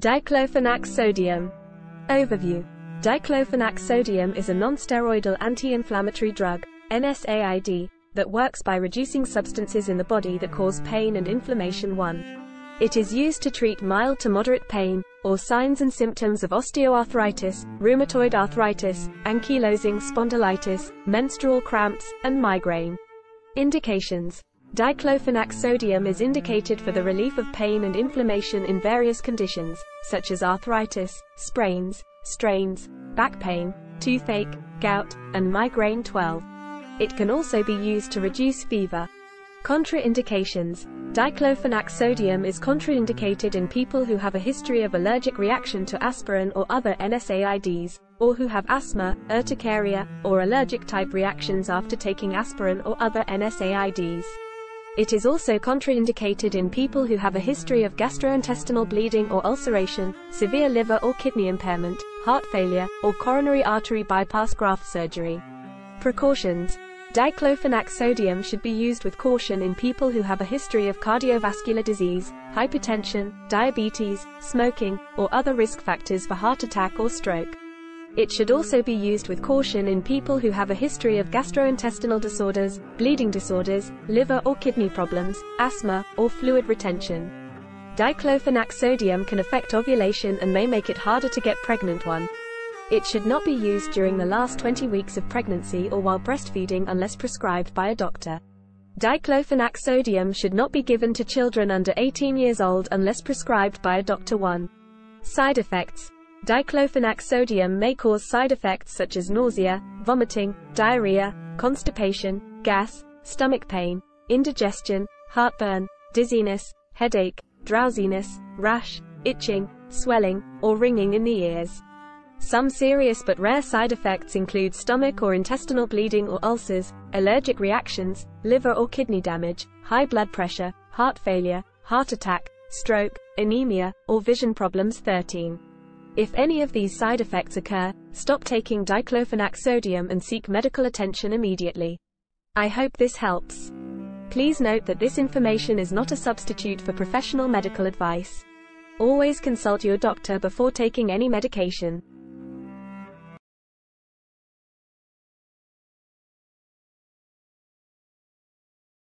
Diclofenac sodium. Overview. Diclofenac sodium is a non-steroidal anti-inflammatory drug, NSAID, that works by reducing substances in the body that cause pain and inflammation. 1. It is used to treat mild to moderate pain, or signs and symptoms of osteoarthritis, rheumatoid arthritis, ankylosing spondylitis, menstrual cramps, and migraine. Indications. Diclofenac sodium is indicated for the relief of pain and inflammation in various conditions, such as arthritis, sprains, strains, back pain, toothache, gout, and migraine. 12. It can also be used to reduce fever. Contraindications. Diclofenac sodium is contraindicated in people who have a history of allergic reaction to aspirin or other NSAIDs, or who have asthma, urticaria, or allergic-type reactions after taking aspirin or other NSAIDs. It is also contraindicated in people who have a history of gastrointestinal bleeding or ulceration, severe liver or kidney impairment, heart failure, or coronary artery bypass graft surgery. Precautions. Diclofenac sodium should be used with caution in people who have a history of cardiovascular disease, hypertension, diabetes, smoking, or other risk factors for heart attack or stroke. It should also be used with caution in people who have a history of gastrointestinal disorders, bleeding disorders, liver or kidney problems, asthma, or fluid retention. Diclofenac sodium can affect ovulation and may make it harder to get pregnant. 1. It should not be used during the last 20 weeks of pregnancy or while breastfeeding unless prescribed by a doctor. Diclofenac sodium should not be given to children under 18 years old unless prescribed by a doctor. 1. Side effects. Diclofenac sodium may cause side effects such as nausea, vomiting, diarrhea, constipation, gas, stomach pain, indigestion, heartburn, dizziness, headache, drowsiness, rash, itching, swelling, or ringing in the ears. Some serious but rare side effects include stomach or intestinal bleeding or ulcers, allergic reactions, liver or kidney damage, high blood pressure, heart failure, heart attack, stroke, anemia, or vision problems. 13. If any of these side effects occur, stop taking diclofenac sodium and seek medical attention immediately. I hope this helps. Please note that this information is not a substitute for professional medical advice. Always consult your doctor before taking any medication.